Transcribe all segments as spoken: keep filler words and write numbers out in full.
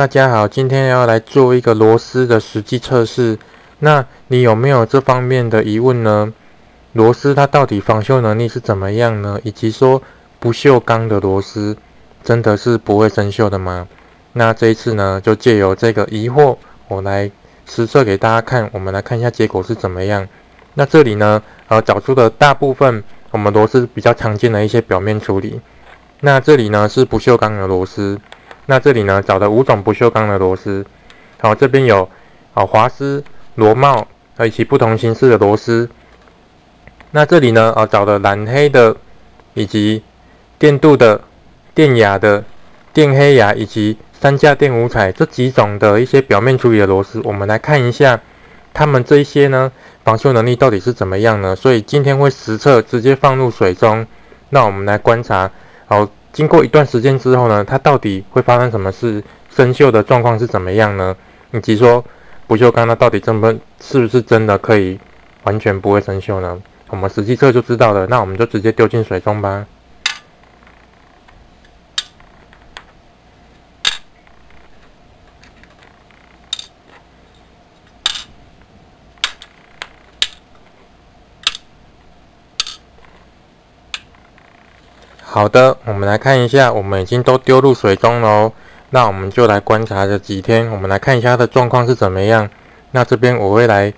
大家好，今天要来做一个螺丝的实际测试。那你有没有这方面的疑问呢？螺丝它到底防锈能力是怎么样呢？以及说不锈钢的螺丝真的是不会生锈的吗？那这一次呢，就借由这个疑惑，我来实测给大家看。我们来看一下结果是怎么样。那这里呢，呃，找出的大部分我们螺丝比较常见的一些表面处理。那这里呢是不锈钢的螺丝。 那这里呢，找了五种不锈钢的螺丝，好，这边有好滑丝、螺帽，以及不同形式的螺丝。那这里呢，啊，找了染黑的，以及电镀的、电压的、电黑牙以及三价电五彩这几种的一些表面处理的螺丝，我们来看一下它们这一些呢防锈能力到底是怎么样呢？所以今天会实测，直接放入水中，那我们来观察，好。 经过一段时间之后呢，它到底会发生什么事？生锈的状况是怎么样呢？以及说不锈钢它到底真不是不是真的可以完全不会生锈呢？我们实际测就知道了。那我们就直接丢进水中吧。好的，我们来看一下，我们已经都丢入水中喽。那我们就来观察这几天，我们来看一下它的状况是怎么样。那这边我会来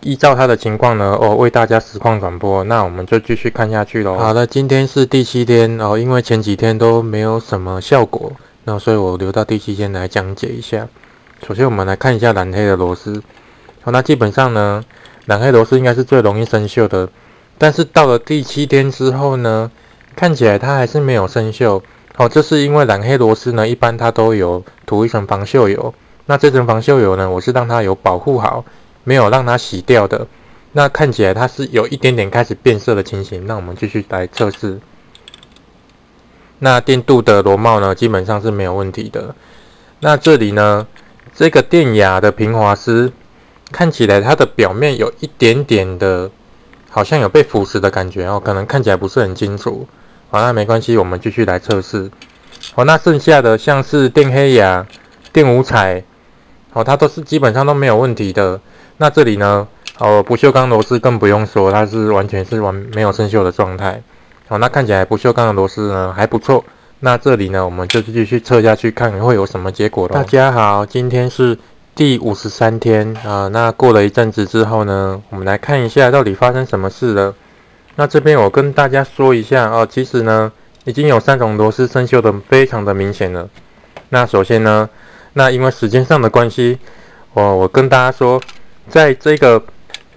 依照它的情况呢，哦，为大家实况转播。那我们就继续看下去喽。好的，今天是第七天哦，因为前几天都没有什么效果，那所以我留到第七天来讲解一下。首先，我们来看一下染黑的螺丝。好，那基本上呢，染黑螺丝应该是最容易生锈的，但是到了第七天之后呢？ 看起来它还是没有生锈，哦，这是因为染黑螺丝呢，一般它都有涂一层防锈油。那这层防锈油呢，我是让它有保护好，没有让它洗掉的。那看起来它是有一点点开始变色的情形。那我们继续来测试。那电镀的螺帽呢，基本上是没有问题的。那这里呢，这个电压的平滑丝，看起来它的表面有一点点的，好像有被腐蚀的感觉哦，可能看起来不是很清楚。 好，那没关系，我们继续来测试。好，那剩下的像是电黑牙、电五彩，好，它都是基本上都没有问题的。那这里呢，哦，不锈钢螺丝更不用说，它是完全是完没有生锈的状态。好，那看起来不锈钢的螺丝呢还不错。那这里呢，我们就继续测下去，看会有什么结果咯。大家好，今天是第五十三天啊、呃。那过了一阵子之后呢，我们来看一下到底发生什么事了。 那这边我跟大家说一下哦，其实呢，已经有三种螺丝生锈的非常的明显了。那首先呢，那因为时间上的关系，我我跟大家说，在这个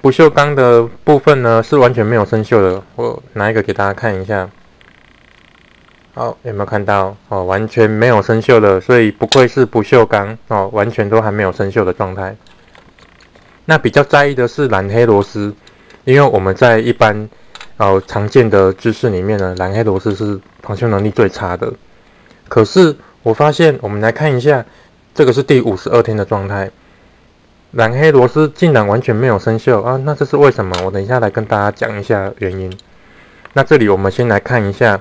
不锈钢的部分呢是完全没有生锈的。我拿一个给大家看一下，好，有没有看到？哦，完全没有生锈的，所以不愧是不锈钢哦，完全都还没有生锈的状态。那比较在意的是染黑螺丝，因为我们在一般 哦，常见的知识里面呢，染黑螺丝是防锈能力最差的。可是我发现，我们来看一下，这个是第五十二天的状态，染黑螺丝竟然完全没有生锈啊！那这是为什么？我等一下来跟大家讲一下原因。那这里我们先来看一下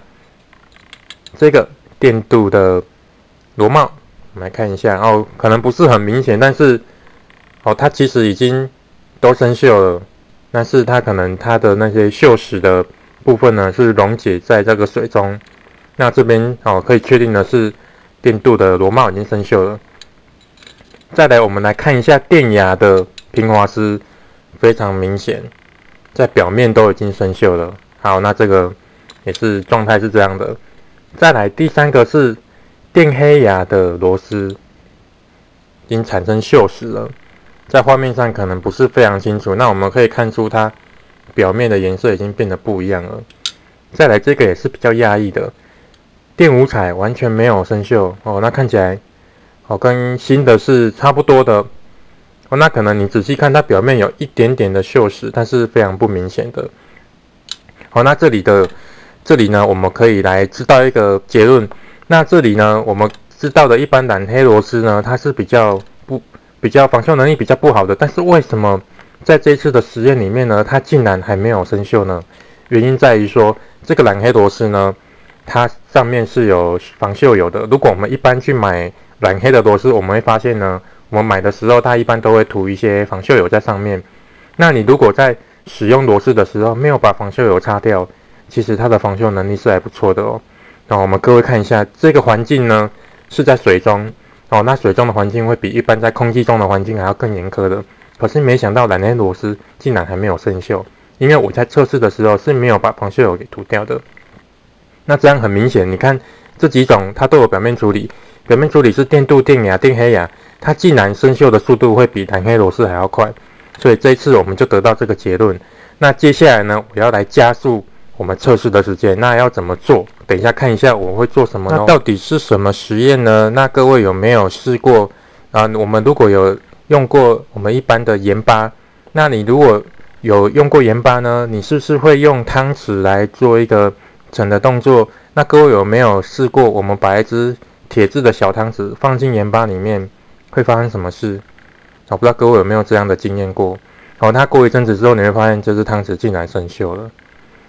这个电镀的螺帽，我们来看一下哦，可能不是很明显，但是哦，它其实已经都生锈了。 但是它可能它的那些锈蚀的部分呢，是溶解在这个水中。那这边哦，可以确定的是，电镀的螺帽已经生锈了。再来，我们来看一下电牙的平滑丝，非常明显，在表面都已经生锈了。好，那这个也是状态是这样的。再来，第三个是电黑牙的螺丝，已经产生锈蚀了。 在画面上可能不是非常清楚，那我们可以看出它表面的颜色已经变得不一样了。再来这个也是比较压抑的，电五彩完全没有生锈哦，那看起来哦跟新的是差不多的哦，那可能你仔细看它表面有一点点的锈蚀，但是非常不明显的。好、哦，那这里的这里呢，我们可以来知道一个结论。那这里呢，我们知道的一般染黑螺丝呢，它是比较不。 比较防锈能力比较不好的，但是为什么在这一次的实验里面呢，它竟然还没有生锈呢？原因在于说，这个染黑螺丝呢，它上面是有防锈油的。如果我们一般去买染黑的螺丝，我们会发现呢，我们买的时候它一般都会涂一些防锈油在上面。那你如果在使用螺丝的时候没有把防锈油擦掉，其实它的防锈能力是还不错的哦。那我们各位看一下，这个环境呢是在水中哦，那水中的环境会比一般在空气中的环境还要更严苛的。可是没想到染黑螺丝竟然还没有生锈，因为我在测试的时候是没有把防锈油给涂掉的。那这样很明显，你看这几种它都有表面处理，表面处理是电镀、电牙、电黑牙，它竟然生锈的速度会比染黑螺丝还要快。所以这一次我们就得到这个结论。那接下来呢，我要来加速我们测试的时间。那要怎么做？等一下看一下我会做什么。那到底是什么实验呢？那各位有没有试过啊？我们如果有用过我们一般的盐巴，那你如果有用过盐巴呢，你是不是会用汤匙来做一个盛的动作？那各位有没有试过，我们把一只铁质的小汤匙放进盐巴里面，会发生什么事？我不知道各位有没有这样的经验过。然后它过一阵子之后，你会发现这只汤匙竟然生锈了。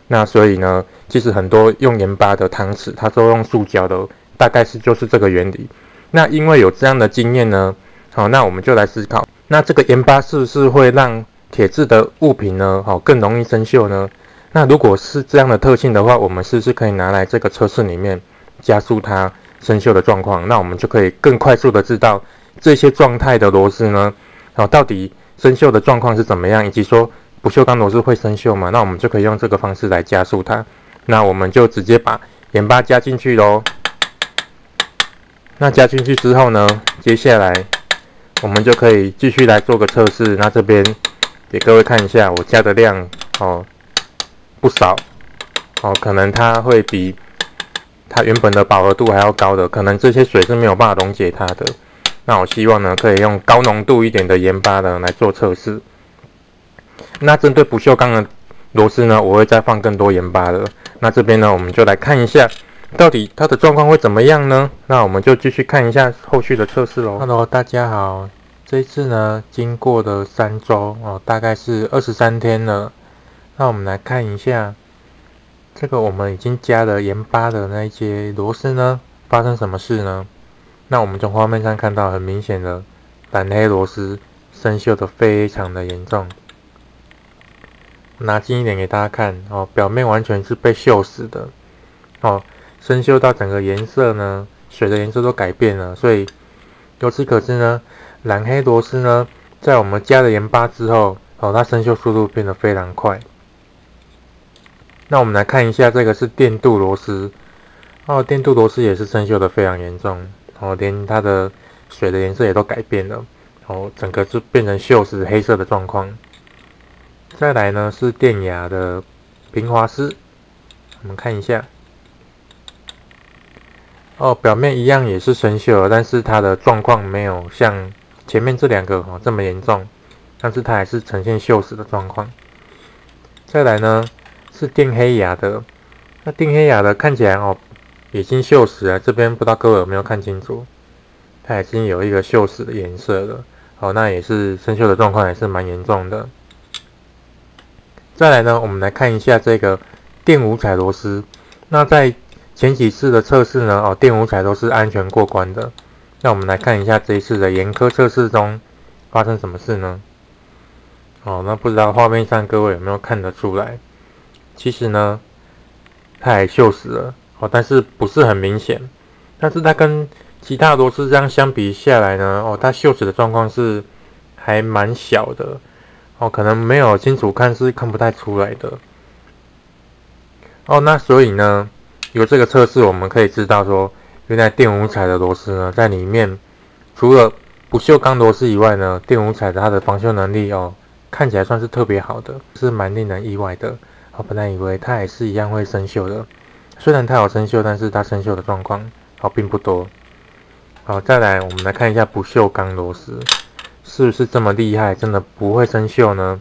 那所以呢，其实很多用盐巴的汤匙，它都用塑胶的，大概是就是这个原理。那因为有这样的经验呢，好，那我们就来思考，那这个盐巴是不是会让铁质的物品呢，好更容易生锈呢？那如果是这样的特性的话，我们是不是可以拿来这个测试里面加速它生锈的状况？那我们就可以更快速的知道这些状态的螺丝呢，好到底生锈的状况是怎么样，以及说不锈钢螺丝会生锈嘛？那我们就可以用这个方式来加速它。那我们就直接把盐巴加进去喽。那加进去之后呢，接下来我们就可以继续来做个测试。那这边给各位看一下，我加的量哦不少哦，可能它会比它原本的饱和度还要高的，可能这些水是没有办法溶解它的。那我希望呢，可以用高浓度一点的盐巴呢来做测试。那针对不锈钢的螺丝呢，我会再放更多盐巴了。那这边呢，我们就来看一下，到底它的状况会怎么样呢？那我们就继续看一下后续的测试喽。Hello， 大家好，这一次呢，经过了三周哦，大概是二十三天了。那我们来看一下，这个我们已经加了盐巴的那一些螺丝呢，发生什么事呢？那我们从画面上看到，很明显的染黑螺丝生锈的非常的严重。拿近一点给大家看哦，表面完全是被锈死的哦，生锈到整个颜色呢，水的颜色都改变了。所以由此可知呢，染黑螺丝呢，在我们加了盐巴之后哦，它生锈速度变得非常快。那我们来看一下，这个是电镀螺丝哦，电镀螺丝也是生锈的非常严重，然后连它的水的颜色也都改变了，然后整个就变成锈蚀黑色的状况。再来呢是电牙的平滑丝，我们看一下哦，表面一样也是生锈了，但是它的状况没有像前面这两个哦这么严重，但是它还是呈现锈蚀的状况。再来呢，是电黑牙的，那电黑牙的看起来哦已经锈蚀了，这边不知道各位有没有看清楚，它已经有一个锈蚀的颜色了。好，那也是生锈的状况，也是蛮严重的。再来呢，我们来看一下这个电五彩螺丝。那在前几次的测试呢，哦电五彩都是安全过关的。那我们来看一下这一次的严苛测试中发生什么事呢？哦，那不知道画面上各位有没有看得出来？其实呢，它还锈蚀了哦，但是不是很明显。但是它跟其他螺丝这样相比下来呢，哦，它锈蚀的状况是还蛮小的哦，可能没有清楚看是看不太出来的。哦，那所以呢，由这个测试我们可以知道说，原来电五彩的螺丝呢，在里面除了不锈钢螺丝以外呢，电五彩的它的防锈能力哦，看起来算是特别好的，是蛮令人意外的。我本来以为它也是一样会生锈的，虽然它有生锈，但是它生锈的状况好并不多。好，再来我们来看一下不锈钢螺丝是不是这么厉害，真的不会生锈呢？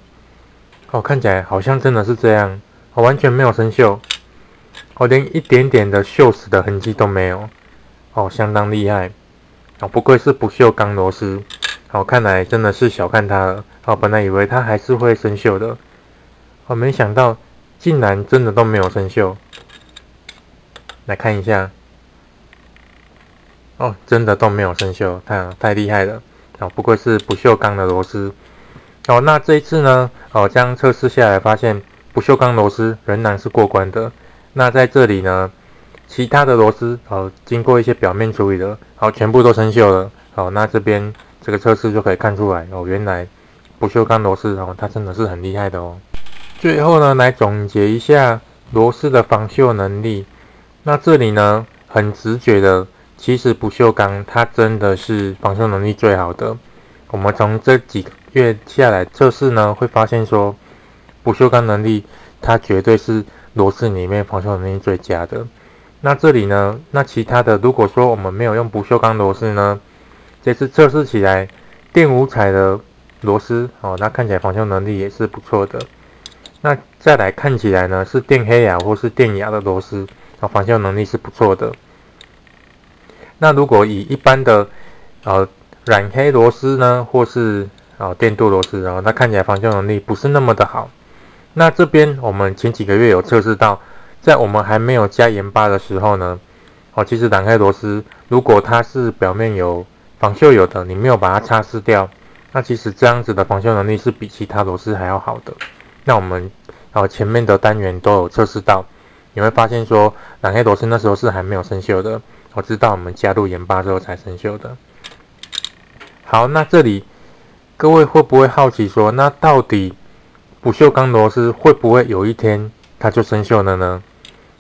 哦，看起来好像真的是这样，哦，完全没有生锈，哦，连一点点的锈蚀的痕迹都没有，哦，相当厉害，哦，不愧是不锈钢螺丝，哦，看来真的是小看它了，哦，本来以为它还是会生锈的，哦，没想到竟然真的都没有生锈。来看一下哦，真的都没有生锈，太太厉害了哦！不愧是不锈钢的螺丝哦。那这一次呢，哦，将测试下来发现，不锈钢螺丝仍然是过关的。那在这里呢，其他的螺丝哦，经过一些表面处理的，哦，全部都生锈了。哦，那这边这个测试就可以看出来哦，原来不锈钢螺丝哦，它真的是很厉害的哦。最后呢，来总结一下螺丝的防锈能力。那这里呢，很直觉的。 其实不锈钢它真的是防锈能力最好的。我们从这几个月下来测试呢，会发现说，不锈钢能力它绝对是螺丝里面防锈能力最佳的。那这里呢，那其他的如果说我们没有用不锈钢螺丝呢，这次测试起来电无彩的螺丝哦，那看起来防锈能力也是不错的。那再来看起来呢，是电黑牙或是电牙的螺丝，哦，防锈能力是不错的。 那如果以一般的呃染黑螺丝呢，或是呃电镀螺丝，然后它看起来防锈能力不是那么的好。那这边我们前几个月有测试到，在我们还没有加盐巴的时候呢，哦，其实染黑螺丝如果它是表面有防锈油的，你没有把它擦拭掉，那其实这样子的防锈能力是比其他螺丝还要好的。那我们呃前面的单元都有测试到，你会发现说染黑螺丝那时候是还没有生锈的。 我知道我们加入盐巴之后才生锈的。好，那这里各位会不会好奇说，那到底不锈钢螺丝会不会有一天它就生锈了呢？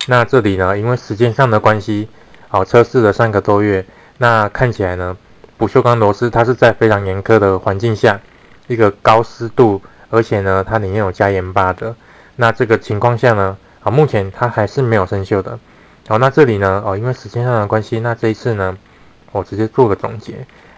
那这里呢，因为时间上的关系，好、哦、测试了三个多月，那看起来呢，不锈钢螺丝它是在非常严苛的环境下，一个高湿度，而且呢它里面有加盐巴的，那这个情况下呢，啊、哦、目前它还是没有生锈的。 好、哦，那这里呢？哦，因为时间上的关系，那这一次呢，我直接做个总结。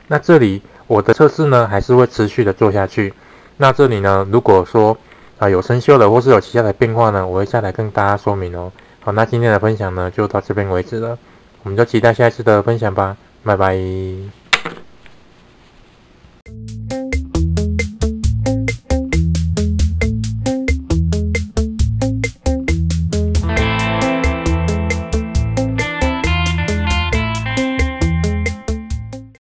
那这里我的测试呢，还是会持续的做下去。那这里呢，如果说啊、呃、有生锈了，或是有其他的变化呢，我会下来跟大家说明哦。好，那今天的分享呢，就到这边为止了，我们就期待下一次的分享吧，拜拜。